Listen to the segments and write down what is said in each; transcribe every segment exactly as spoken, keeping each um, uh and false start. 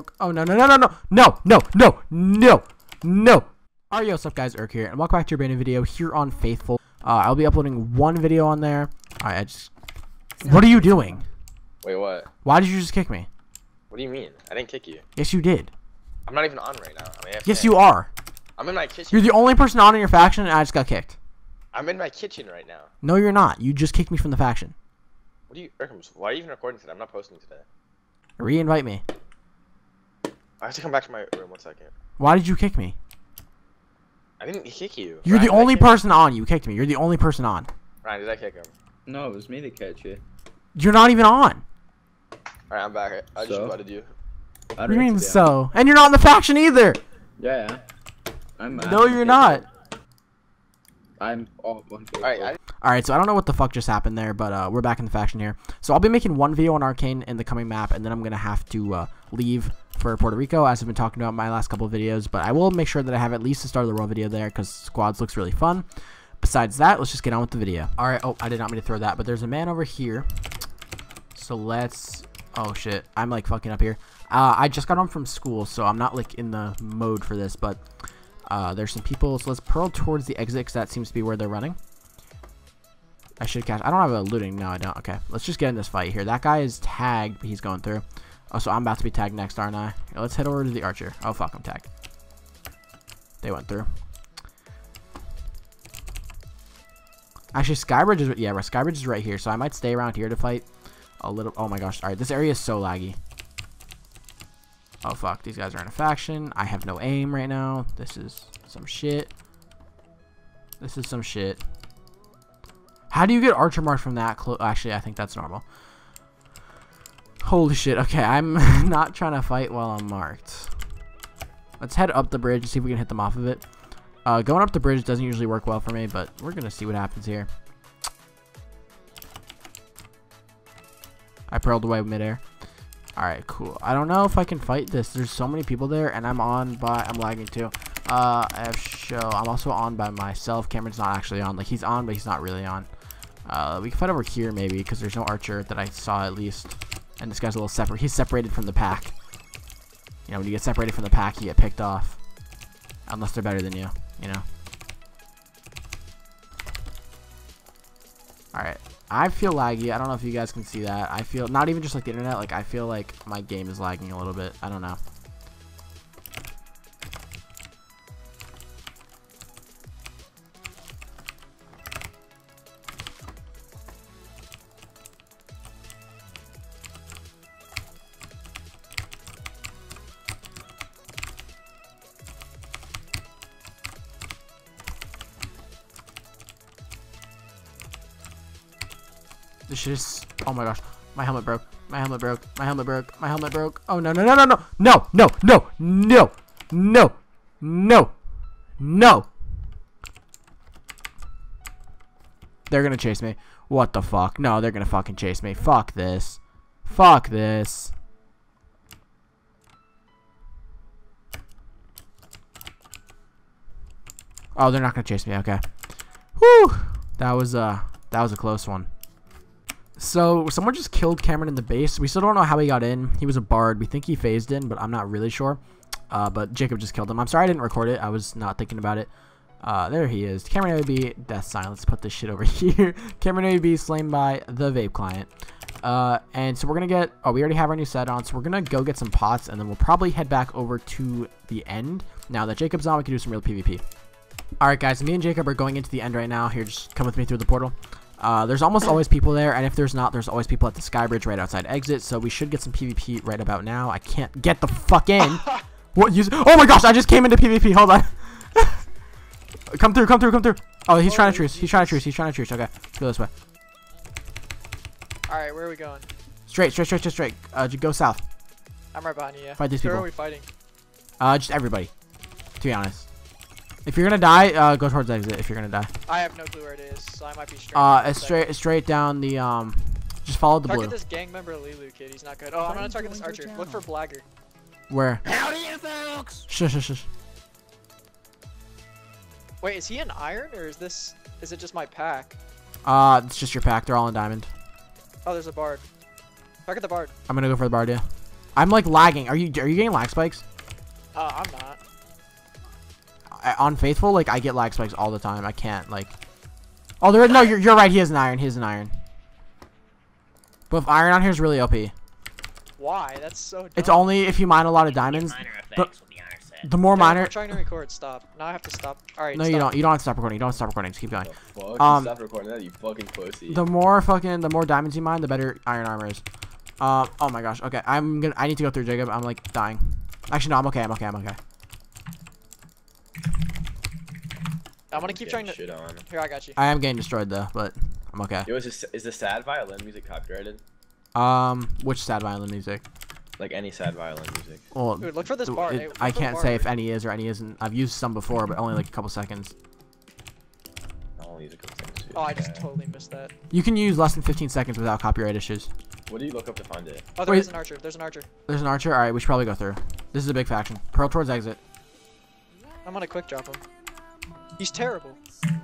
Look. Oh, no, no, no, no, no, no, no, no, no, no. Alright, yo, what's up, guys? Erk here, and welcome back to your brand new video here on Faithful. Uh, I'll be uploading one video on there. Alright, I just... What are you doing? Wait, what? Why did you just kick me? What do you mean? I didn't kick you. Yes, you did. I'm not even on right now. I mean, yes, you are. I'm in my kitchen. You're the only person on in your faction, and I just got kicked. I'm in my kitchen right now. No, you're not. You just kicked me from the faction. What do you... Why are you even recording today? I'm not posting today. Re-invite me. I have to come back to my room. One second. Why did you kick me? I didn't kick you. You're Ryan, the only person on. You kicked me. You're the only person on. Ryan, did I kick him? No, it was me that catch you. You're not even on. Alright, I'm back. I just butted you. I you mean so? And you're not in the faction either. Yeah. I'm. No, you're not. I'm all one. Alright, Alright, so I don't know what the fuck just happened there, but uh, we're back in the faction here. So I'll be making one video on Arcane in the coming map, and then I'm going to have to uh, leave for Puerto Rico, as I've been talking about in my last couple of videos. But I will make sure that I have at least a Start of the World video there, because Squads looks really fun. Besides that, let's just get on with the video. Alright, oh, I did not mean to throw that, but there's a man over here. So let's... Oh, shit. I'm, like, fucking up here. Uh, I just got home from school, so I'm not, like, in the mode for this, but uh, there's some people. So let's pearl towards the exit, because that seems to be where they're running. I should catch. I don't have a looting. No, I don't. Okay. Let's just get in this fight here. That guy is tagged, but he's going through. Oh, so I'm about to be tagged next, aren't I? Here, let's head over to the archer. Oh, fuck. I'm tagged. They went through. Actually, Skybridge is... Yeah, Skybridge is right here, so I might stay around here to fight a little... Oh, my gosh. All right. This area is so laggy. Oh, fuck. These guys are in a faction. I have no aim right now. This is some shit. This is some shit. How do you get archer mark from that close? Actually, I think that's normal. Holy shit. Okay, I'm not trying to fight while I'm marked. Let's head up the bridge and see if we can hit them off of it. Uh, going up the bridge doesn't usually work well for me, but we're going to see what happens here. I pearled away midair. Alright, cool. I don't know if I can fight this. There's so many people there, and I'm on by... I'm lagging too. Uh, I have show. I'm also on by myself. Cameron's not actually on. Like, he's on, but he's not really on. Uh, we can fight over here, maybe, because there's no archer that I saw, at least. And this guy's a little separate. He's separated from the pack. You know, when you get separated from the pack, you get picked off. Unless they're better than you, you know. Alright. I feel laggy. I don't know if you guys can see that. I feel... Not even just, like, the internet. Like, I feel like my game is lagging a little bit. I don't know. This shit is... Oh my gosh. My helmet broke. My helmet broke. My helmet broke. My helmet broke. Oh no, no, no, no, no. No, no, no, no, no, no, no. They're gonna chase me. What the fuck? No, they're gonna fucking chase me. Fuck this. Fuck this. Oh, they're not gonna chase me. Okay. Whew. That was, uh, that was a close one. So, someone just killed Cameron in the base. We still don't know how he got in. He was a bard. We think he phased in, but I'm not really sure. Uh, but Jacob just killed him. I'm sorry I didn't record it. I was not thinking about it. Uh, there he is. Cameron A B, death sign. Let's put this shit over here. Cameron A B slain by the vape client. Uh, and so we're going to get... Oh, we already have our new set on. So we're going to go get some pots, and then we'll probably head back over to the end. Now that Jacob's on, we can do some real PvP. Alright, guys. Me and Jacob are going into the end right now. Here, just come with me through the portal. Uh, there's almost always people there, and if there's not, there's always people at the Skybridge right outside exit, so we should get some PvP right about now. I can't get the fuck in. What? You, oh my gosh, I just came into PvP. Hold on. Come through, come through, come through. Oh, he's oh, trying to truce. He's trying to truce. He's trying to truce. Okay, let's go this way. All right, where are we going? Straight, straight, straight, straight, straight. Uh, go south. I'm right behind you, yeah. Fight these people. Who are we fighting? Uh, just everybody, to be honest. If you're gonna die, uh, go towards exit. If you're gonna die, I have no clue where it is, so I might be straight. Uh, straight, straight down the um, just follow the blue. Target this gang member Lulu kid. He's not good. Oh, I'm gonna target this archer. Look for Blagger. Where? Howdy, folks. Shush, shush, shush. Wait, is he an iron or is this? Is it just my pack? Uh, it's just your pack. They're all in diamond. Oh, there's a bard. Target the bard. I'm gonna go for the bard, yeah. I'm like lagging. Are you are you getting lag spikes? Uh, I'm not. I, on Faithful, like I get lag spikes all the time. I can't like. Oh, there is no. You're you're right. He has an iron. He has an iron. But if iron on here is really O P. Why? That's so dumb. It's only if you mine a lot of diamonds. But the more Dude, miner. I'm trying to record. Stop. Now I have to stop. All right. No, stop. you don't. You don't have to stop recording. You don't have to stop recording. Just keep going. The fuck? Um, stop recording that, you fucking pussy. The more fucking, the more diamonds you mine, the better iron armor is. Um. Oh my gosh. Okay. I'm gonna. I need to go through Jacob. I'm like dying. Actually, no. I'm okay. I'm okay. I'm okay. I'm gonna keep trying to. Shit on. Here, I got you. I am getting destroyed though, but I'm okay. Yo, is, is the sad violin music copyrighted? Um. Which sad violin music? Like any sad violin music. Well, dude, look for this bar. It, hey, I can't bar. say if any is or any isn't. I've used some before, but only like a couple seconds. I'll use a couple seconds too. Oh, I just totally missed that. You can use less than fifteen seconds without copyright issues. What do you look up to find it? Oh, there Wait, is an archer. There's an archer. There's an archer. All right, we should probably go through. This is a big faction. Pearl towards exit. I'm gonna quick drop him. He's terrible.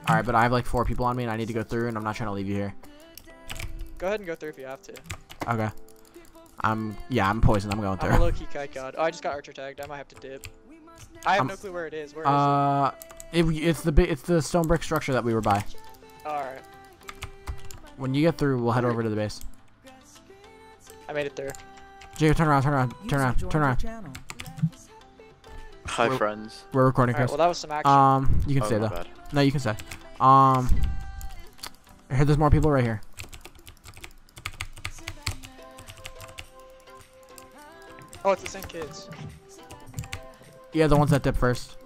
All right, but I have like four people on me, and I need to go through, and I'm not trying to leave you here. Go ahead and go through if you have to. Okay. I'm yeah, I'm poisoned. I'm going through. I'm a low-key kite god. Oh, I just got archer tagged. I might have to dip. I have I'm, no clue where it is. Where uh, is it? it? It's the big, it's the stone brick structure that we were by. All right. When you get through, we'll head over to the base. I made it through. Jacob, turn around, turn around, turn around, turn around. Hi, we're, friends. We're recording, Chris. All right, well, that was some action. Um, you can oh, stay though. Bad. No, you can stay. Um, here, there's more people right here. Oh, it's the same kids. Yeah, the ones that dip first.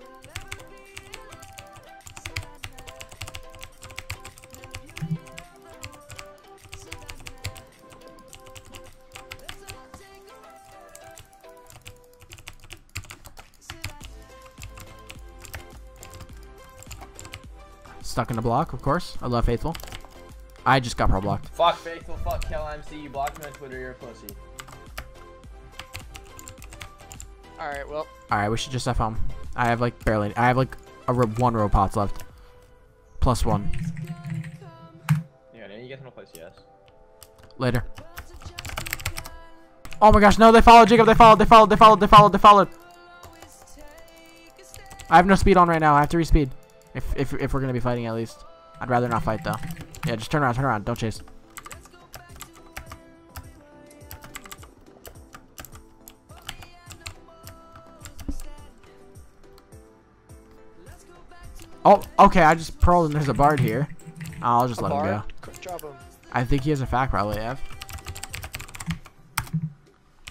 Stuck in a block, of course. I love Faithful. I just got pro blocked. Fuck Faithful, fuck Kel M C. You blocked me on Twitter, you're a pussy. All right, well. All right, we should just F home. I have like barely. I have like a row, one row pots left. Plus one. Yeah, now you guys wanna play C S? Later. Oh my gosh! No, they followed Jacob. They followed. They followed. They followed. They followed. They followed. I have no speed on right now. I have to respeed. If if if we're gonna be fighting, at least. I'd rather not fight though. Yeah, just turn around. Turn around. Don't chase. Oh, okay, I just pearled and there's a bard here. I'll just a let bard? him go. Him. I think he has a fact, probably, Ev.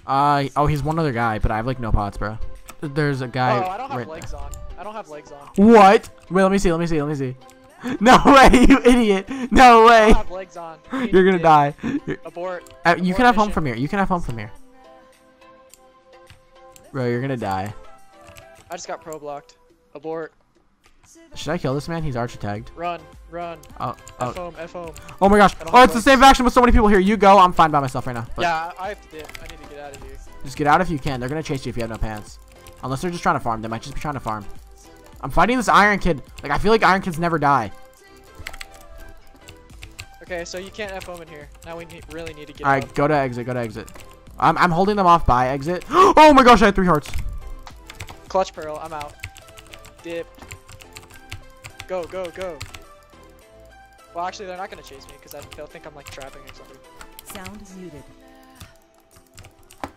Uh, oh, he's one other guy, but I have, like, no pots, bro. There's a guy... Oh, I don't have right legs there. on. I don't have legs on. What? Wait, let me see, let me see, let me see. No way, you idiot. No way. I don't have legs on. Idiot. You're gonna die. Abort. Uh, you Abort can have mission. home from here. You can have home from here. Bro, you're gonna die. I just got pro-blocked. Abort. Should I kill this man? He's archer tagged. Run, run. Oh, oh. F home, F home. Oh my gosh. Oh, it's the same faction with so many people here. You go. I'm fine by myself right now. But yeah, I have to dip. I need to get out of here. Just get out if you can. They're going to chase you if you have no pants. Unless they're just trying to farm. They might just be trying to farm. I'm fighting this Iron Kid. Like, I feel like Iron Kids never die. Okay, so you can't F home in here. Now we need, really need to get out. Alright, go to exit. Go to exit. I'm, I'm holding them off by exit. Oh my gosh, I had three hearts. Clutch Pearl. I'm out. Dip. Go, go, go. Well, actually, they're not going to chase me because they'll think I'm, like, trapping or something. Sound muted. All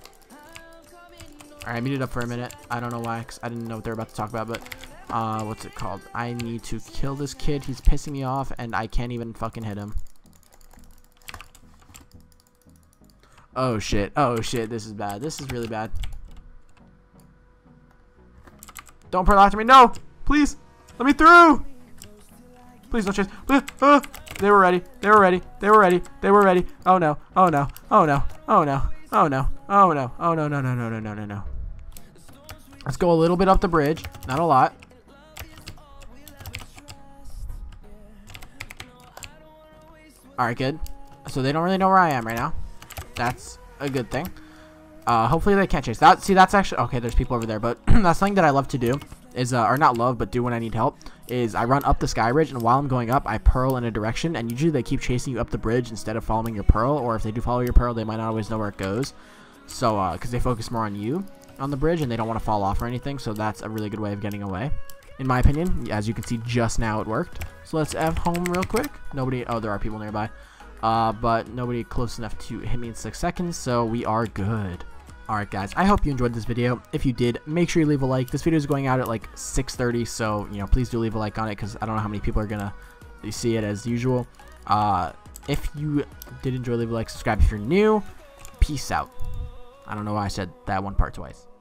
right, I muted up for a minute. I don't know why, because I didn't know what they were about to talk about, but uh, what's it called? I need to kill this kid. He's pissing me off, and I can't even fucking hit him. Oh, shit. Oh, shit. This is bad. This is really bad. Don't pearl after me. No! Please! Let me through! Please don't chase. Uh, uh. They were ready. They were ready. They were ready. They were ready. Oh no. Oh no. Oh no. Oh no. Oh no. Oh no. Oh no. No no no no no no no. Let's go a little bit up the bridge. Not a lot. Alright, good. So they don't really know where I am right now. That's a good thing. Uh, hopefully they can't chase. That see that's actually okay, there's people over there, but that's something that I love to do. Is uh, or not love, but do when I need help. Is I run up the sky ridge, and while I'm going up, I pearl in a direction, and usually they keep chasing you up the bridge instead of following your pearl. Or if they do follow your pearl, they might not always know where it goes. So, uh, because they focus more on you on the bridge and they don't want to fall off or anything, so that's a really good way of getting away, in my opinion. As you can see just now, it worked. So let's F home real quick. Nobody, oh, there are people nearby, uh, but nobody close enough to hit me in six seconds, so we are good. Alright guys, I hope you enjoyed this video. If you did, make sure you leave a like. This video is going out at like six thirty, so, you know, please do leave a like on it, because I don't know how many people are gonna see it as usual. Uh, if you did enjoy, leave a like, subscribe if you're new. Peace out. I don't know why I said that one part twice.